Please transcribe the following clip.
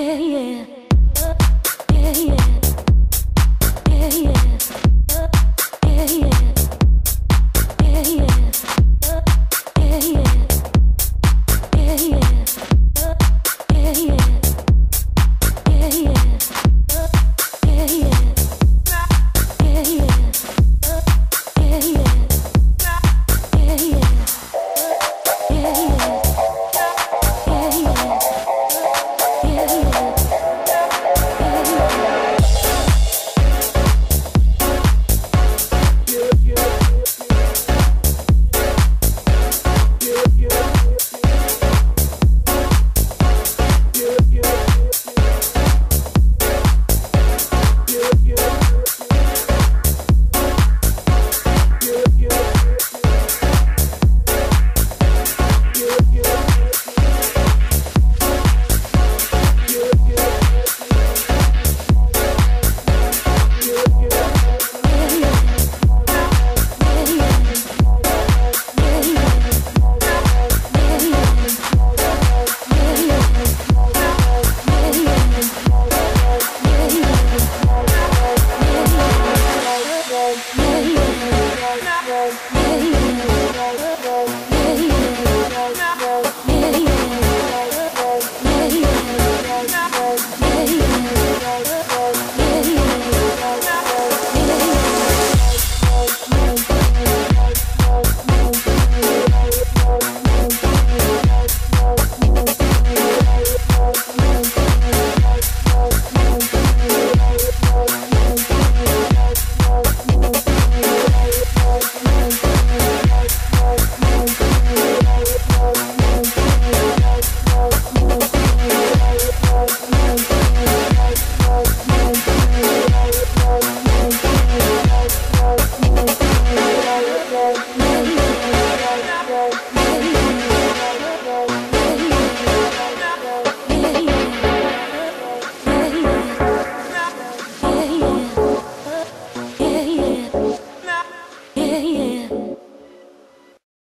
yeah, yeah.